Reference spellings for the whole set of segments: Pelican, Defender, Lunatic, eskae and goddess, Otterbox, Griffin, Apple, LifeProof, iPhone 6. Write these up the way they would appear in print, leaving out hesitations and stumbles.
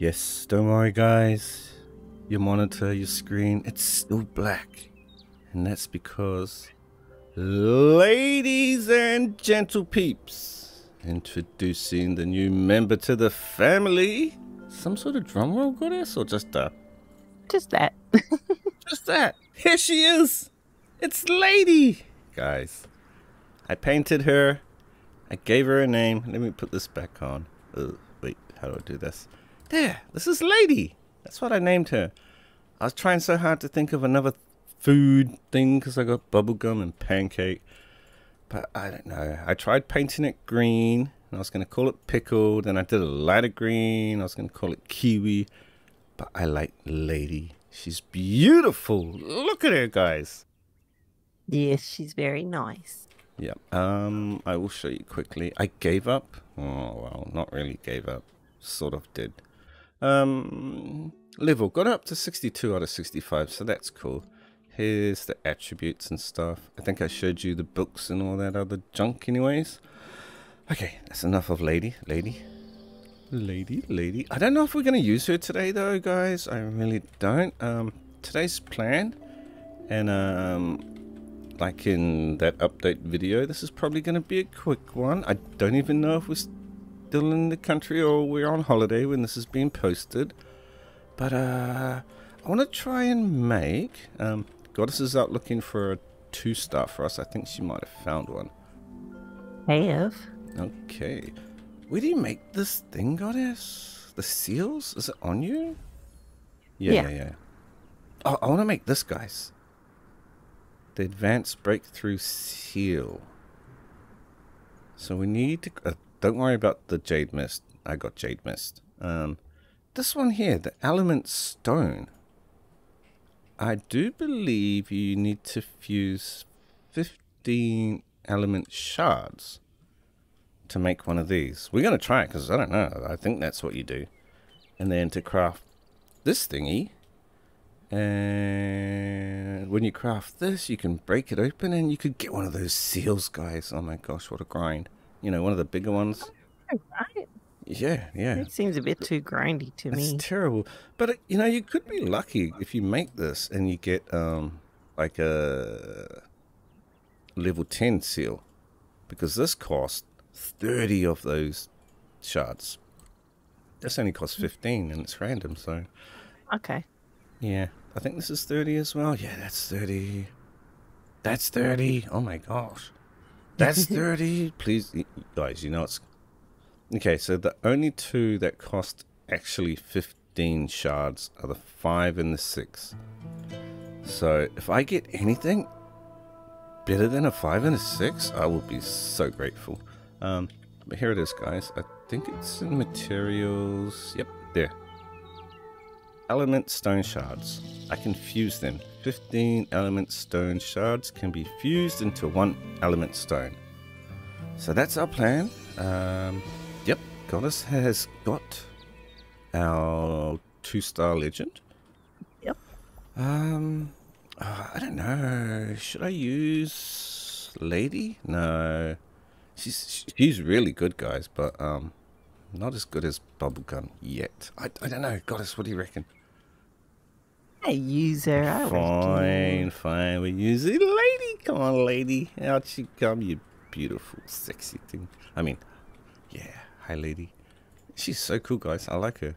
Yes, don't worry guys, your monitor, your screen, it's still black. And that's because, ladies and gentle peeps, introducing the new member to the family. Some sort of drum roll goddess or just that? Just that. Just that. Here she is. It's Lady. Guys, I painted her. I gave her a name. Let me put this back on. Wait, how do I do this? There, this is Lady. That's what I named her. I was trying so hard to think of another food thing because I got bubblegum and pancake. But I don't know. I tried painting it green. And I was going to call it pickled. Then I did a lighter green. I was going to call it kiwi. But I like Lady. She's beautiful. Look at her, guys. Yes, she's very nice. Yeah, I will show you quickly. I gave up. Oh, well, not really gave up. Sort of did. Level got up to 62 out of 65, so that's cool. Here's the attributes and stuff. I think I showed you the books and all that other junk anyways. Okay, that's enough of Lady. Lady. I don't know if we're going to use her today though, guys. I really don't. Today's plan and like in that update video, this is probably going to be a quick one. I don't even know if we're still in the country or we're on holiday when this is being posted. But I want to try and make... Goddess is out looking for a 2-star for us. I think she might have found one. I have. Okay. Where do you make this thing, Goddess? The seals? Is it on you? Yeah. Oh, I want to make this, guys. The advanced breakthrough seal. So we need to... don't worry about the jade mist. I got jade mist. This one here, the element stone. I do believe you need to fuse 15 element shards to make one of these. We're going to try it because I don't know. I think that's what you do. And then to craft this thingy. And when you craft this, you can break it open and you could get one of those seals, guys. Oh my gosh, what a grind. You know, one of the bigger ones. Oh, right. Yeah. It seems a bit too grindy to me. It's terrible. But, you know, you could be lucky if you make this and you get, like a level 10 seal. Because this costs 30 of those shards. This only costs 15 and it's random, so. Okay. Yeah, I think this is 30 as well. Yeah, that's 30. That's 30. Oh my gosh. That's 30. Please, guys, you know it's... Okay, so the only two that cost actually 15 shards are the 5 and the 6. So if I get anything better than a 5 and a 6, I will be so grateful. But here it is, guys. I think it's in materials. Yep, there. Element stone shards. I can fuse them. 15 element stone shards can be fused into one element stone. So that's our plan. Yep, Goddess has got our 2-star legend. Yep. I don't know. Should I use Lady? No. She's really good, guys, but not as good as Bubblegum yet. I don't know. Goddess, what do you reckon? I use her. Fine. We use it, Lady. Come on, Lady. Out she come, you beautiful, sexy thing. I mean, yeah. Hi, Lady. She's so cool, guys. I like her.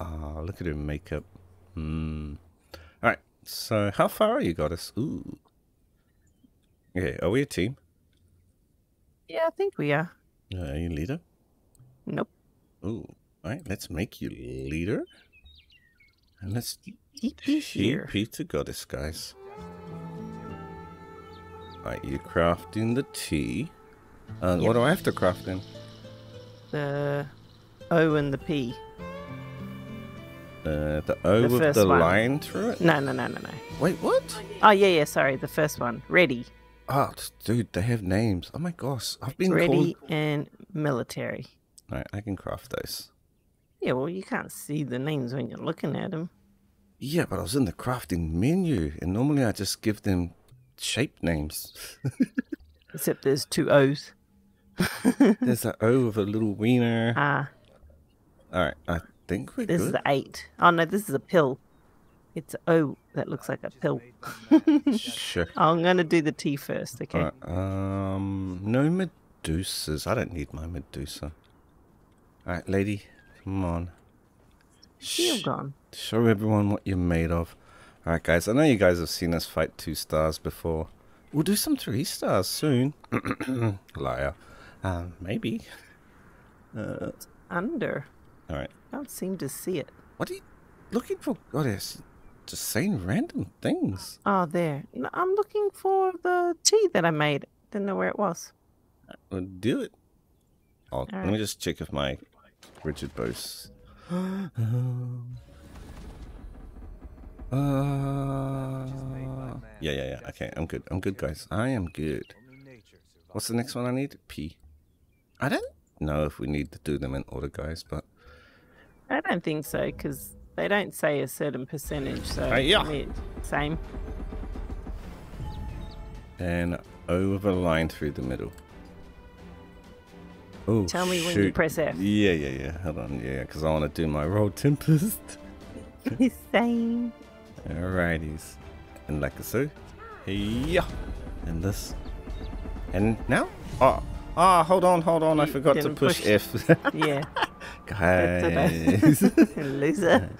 Ah, look at her makeup. All right. So, how far are you, Goddess? Ooh. Okay. Are we a team? Yeah, I think we are. Are you leader? Nope. Ooh. All right. Let's make you leader. And let's TP to Goddess, guys. Alright, you're crafting the T. Yep. What do I have to craft then? The O and the P. The O with the line through it? No. Wait, what? Oh, yeah, sorry. The first one. Ready. Oh, dude, they have names. Oh, my gosh. I've been ready called... and military. Alright, I can craft those. Yeah, well, you can't see the names when you're looking at them. Yeah, but I was in the crafting menu, and normally I just give them shape names. Except there's 2 O's. There's an O with a little wiener. Ah. All right, I think we're good. This is 8. Oh no, this is a pill. It's O that looks like a pill. Sure. I'm gonna do the tea first, okay? Right, no Medusas. I don't need my Medusa. All right, lady, come on. Shield gone. Show everyone what you're made of. All right, guys. I know you guys have seen us fight 2 stars before. We'll do some 3 stars soon. Liar. Maybe. It's under. All right. I don't seem to see it. What are you looking for, goddess? Just saying random things. Oh, there. No, I'm looking for the tea that I made. Didn't know where it was. We'll do it. Oh, let me just check if my rigid bow's. Yeah. Okay, I'm good. I'm good, guys. I am good. What's the next one I need? P. I don't know if we need to do them in order, guys, but I don't think so because they don't say a certain percentage. So yeah, same. And over a line through the middle. Oh, tell me when you press F. Yeah. Hold on. Yeah, because I want to do my roll tempest. Same. Alrighties. And like so. Yeah. And this. And now? Oh, hold on. I forgot to push F. Yeah. Guys. Loser.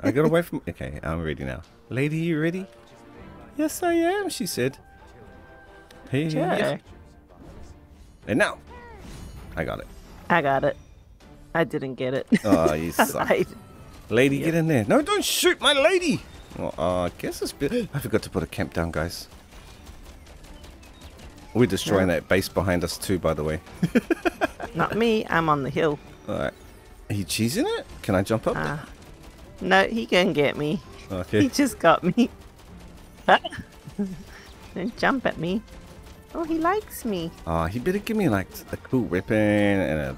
I got away from. Okay, I'm ready now. Lady, you ready? Yes, I am, she said. Hey. Yeah. And now. I got it. I didn't get it. Oh, you suck. Lady, get in there. No, don't shoot my lady. Well, I guess it's been... I forgot to put a camp down, guys. We're destroying that base behind us too, by the way. Not me. I'm on the hill. All right. Are you cheesing it? Can I jump up? No, he can get me. Okay. He just got me. Don't jump at me. Oh, he likes me. Oh, he better give me like a cool weapon and a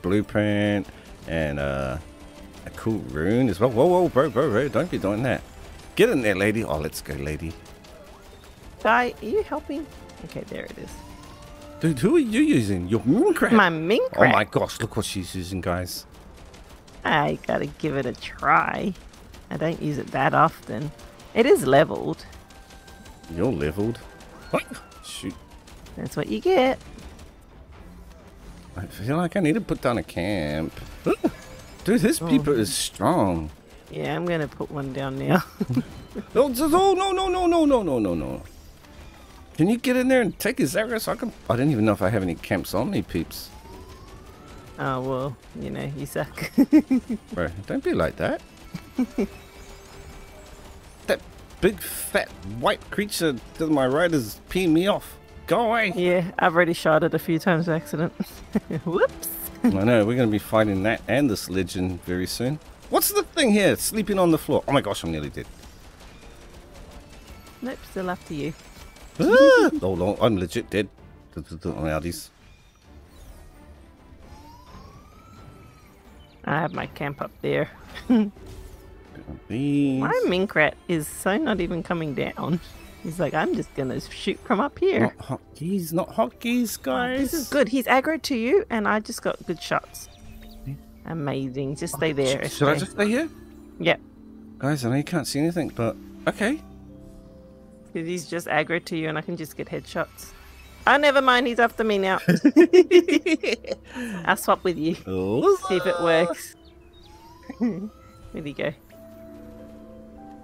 blueprint and a cool rune as well. Whoa, bro, don't be doing that. Get in there, lady. Oh, let's go, lady. Guy, are you helping? Okay, there it is. Dude, who are you using? Your Minecraft. My Minecraft. Oh my gosh, look what she's using, guys. I gotta give it a try. I don't use it that often. It is leveled. You're leveled. What? Shoot. That's what you get. I feel like I need to put down a camp. Dude, this peeper is strong. Yeah, I'm going to put one down now. No. Can you get in there and take his arrow so I can... I don't even know if I have any camps on me, peeps. Oh, well, you know, you suck. Bro, don't be like that. That big, fat, white creature to my right is peeing me off. Go away. Yeah, I've already shot it a few times by accident. Whoops. I know, we're going to be fighting that and this legend very soon. What's the thing here? Sleeping on the floor. Oh my gosh, I'm nearly dead. Nope, still after you. Ah, oh no, I'm legit dead. I have my camp up there. My Minecraft is so not even coming down. He's like, I'm just going to shoot from up here. Not hotkeys, guys. Oh, this is good. He's aggro to you, and I just got good shots. Amazing. Just stay there. Should I just stay here? Yep. Guys, I know you can't see anything, but okay. Because he's just aggro to you, and I can just get headshots. Oh, never mind. He's after me now. I'll swap with you. See if it works. Where'd he go?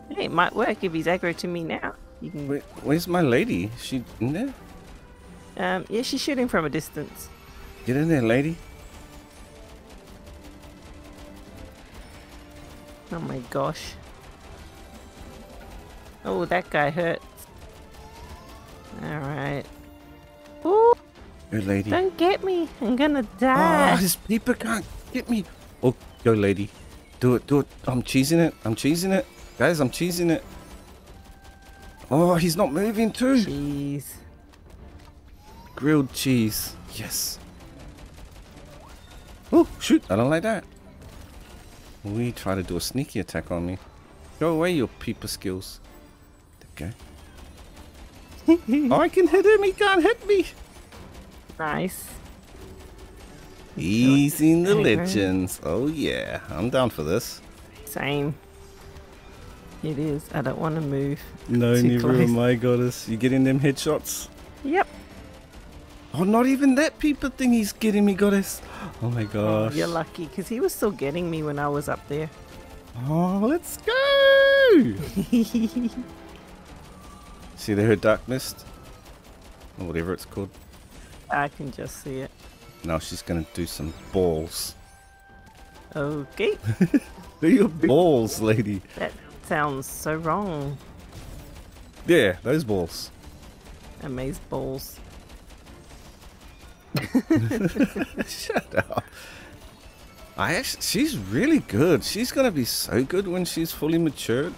Hey, it might work if he's aggro to me now. You can... Wait, where's my lady? Is she in there? Yeah, she's shooting from a distance. Get in there, lady. Oh my gosh. Oh, that guy hurts. Alright. Ooh. Go, lady. Don't get me. I'm gonna die. Oh, this peeper can't get me. Oh, go, lady. Do it. I'm cheesing it. Guys, I'm cheesing it. Oh, he's not moving too. Cheese. Grilled cheese. Yes. Oh, shoot. I don't like that. We try to do a sneaky attack on me. Go away, your peeper skills. Okay. Oh, I can hit him. He can't hit me. Nice. Easing the legends. Oh yeah, I'm down for this. Same. It is. I don't want to move. No, neither am I, goddess. You getting them headshots? Yep. Oh, not even that peeper thing he's getting me, goddess. Oh my gosh. You're lucky, because he was still getting me when I was up there. Oh, let's go! See there, her dark mist? Or whatever it's called. I can just see it. Now she's going to do some balls. Okay. Do your balls, lady. That sounds so wrong. Yeah, those balls. Amaze balls. Shut up. She's really good. She's going to be so good when she's fully matured.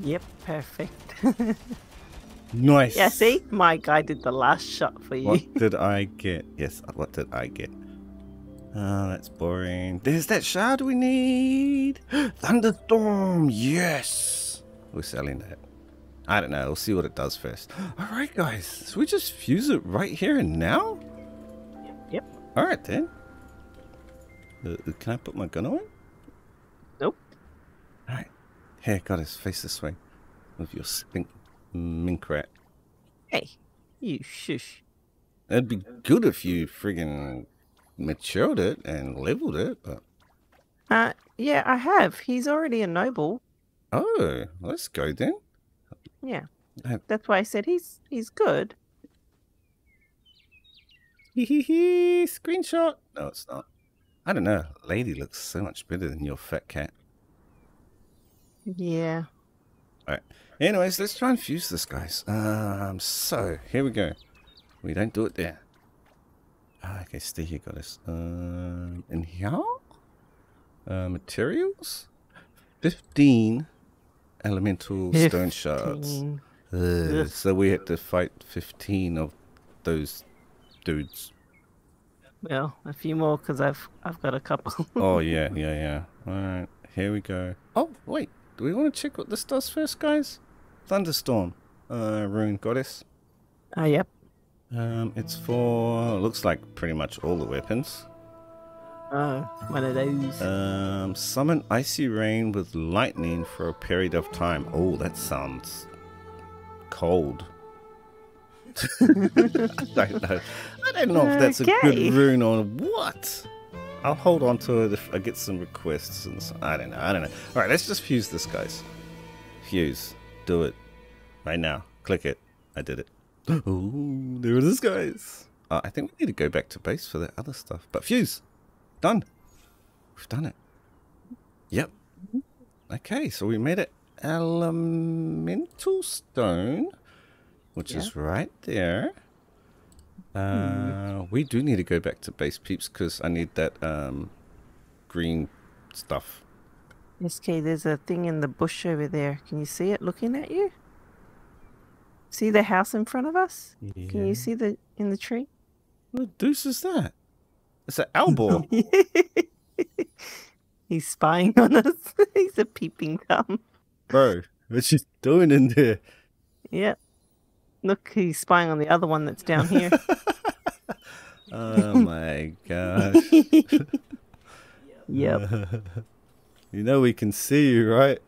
Yep, perfect. Nice. Yeah, see? Mike, I did the last shot for you. What did I get? Yes, what did I get? Oh, that's boring. There's that shard we need. Thunderstorm. Yes. We're selling that. I don't know. We'll see what it does first. All right, guys. So we just fuse it right here and now? Yep. All right, then. Can I put my gun away? Nope. All right. Here, goddess, face this way. With your stink mink rat. Hey, you shush. It'd be good if you friggin' matured it and leveled it, but... yeah, I have. He's already a noble. Oh, let's go then. Yeah. That's why I said he's good. Hee screenshot. No, it's not. I don't know. Lady looks so much better than your fat cat. Yeah. All right. Anyways, let's try and fuse this, guys. So here we go. We don't do it there. Okay, stay here, goddess. In here, materials, 15 elemental stone shards. So we had to fight 15 of those dudes. Well, a few more because I've got a couple. Oh yeah. All right, here we go. Oh wait, do we want to check what this does first, guys? Thunderstorm, rune goddess. Yep. It's for, looks like pretty much all the weapons. Oh, one of those. Summon icy rain with lightning for a period of time. Oh, that sounds cold. I don't know if that's okay. A good rune or what. I'll hold on to it if I get some requests. And so, I don't know. All right, let's just fuse this, guys. Fuse. Do it. Right now. Click it. I did it. Oh, there it is, guys. I think we need to go back to base for that other stuff. But fuse. Done. We've done it. Yep. Okay, so we made an elemental stone, which is right there. We do need to go back to base, peeps, because I need that green stuff. Okay, there's a thing in the bush over there. Can you see it looking at you? See the house in front of us? Yeah. Can you see the in the tree? What the deuce is that? It's an owl. He's spying on us. He's a peeping Tom. Bro, what's she doing in there? Yep. Look, he's spying on the other one that's down here. Oh my gosh. Yep. You know we can see you, right?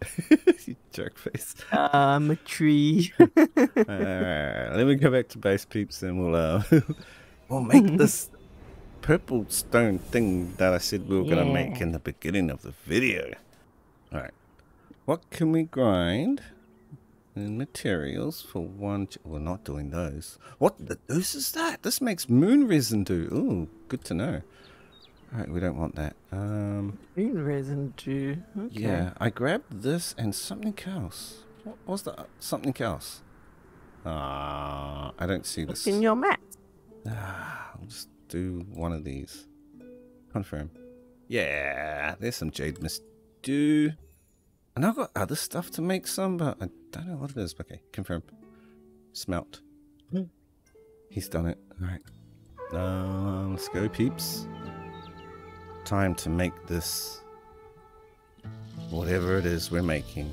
You jerk face. I'm a tree. Alright, let me go back to base, peeps, and we'll we'll make this purple stone thing that I said we were gonna make in the beginning of the video. Alright. What can we grind? And materials for one. We're not doing those. What the deuce is that? This makes moon resin do. Ooh, good to know. All right, we don't want that. Moon resin do. Okay. Yeah, I grabbed this and something else. What was the something else? Ah, I don't see this. It's in your map. Ah, I'll just do one of these. Confirm. Yeah, there's some jade mist do. And I've got other stuff to make some, but I don't know what it is. Okay, confirm. Smelt. He's done it. All right. Let's go, peeps. Time to make this. Whatever it is we're making.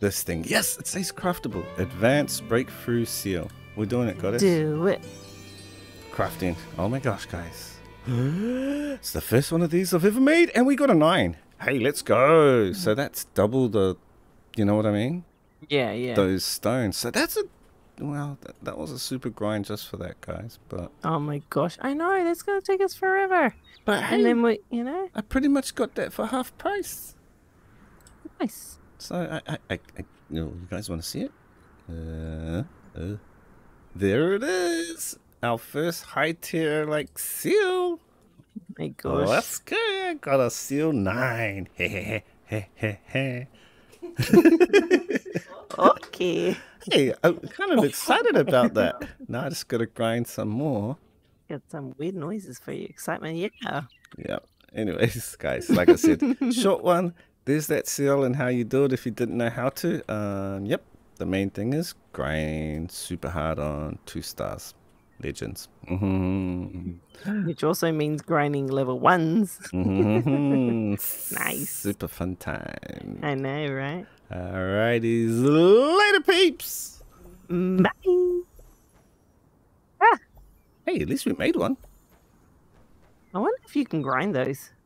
This thing. Yes, it says craftable. Advanced breakthrough seal. We're doing it, goddess. Do it. crafting. Oh my gosh, guys. It's the first one of these I've ever made, and we got a 9. Hey, let's go. So that's double the, you know what I mean? Yeah, yeah. Those stones. So that's a, well, that was a super grind just for that, guys. But oh my gosh, I know, that's gonna take us forever. But hey, and then we, you know, I pretty much got that for half price. Nice. So I you know, you guys want to see it? There it is. Our first high tier like seal. Oh my gosh. Let's go. Got a seal 9. Okay. Hey, I'm kind of excited about that. Now I just gotta grind some more. Got some weird noises for your excitement, yeah. Yeah. Anyways, guys, like I said, short one. There's that seal and how you do it if you didn't know how to. Yep. The main thing is grind super hard on 2 stars. Legends. Mm-hmm. Which also means grinding level 1s. Mm-hmm. Nice. Super fun time. I know, right? Alrighty. Later, peeps. Bye. Ah. Hey, at least we made one. I wonder if you can grind those.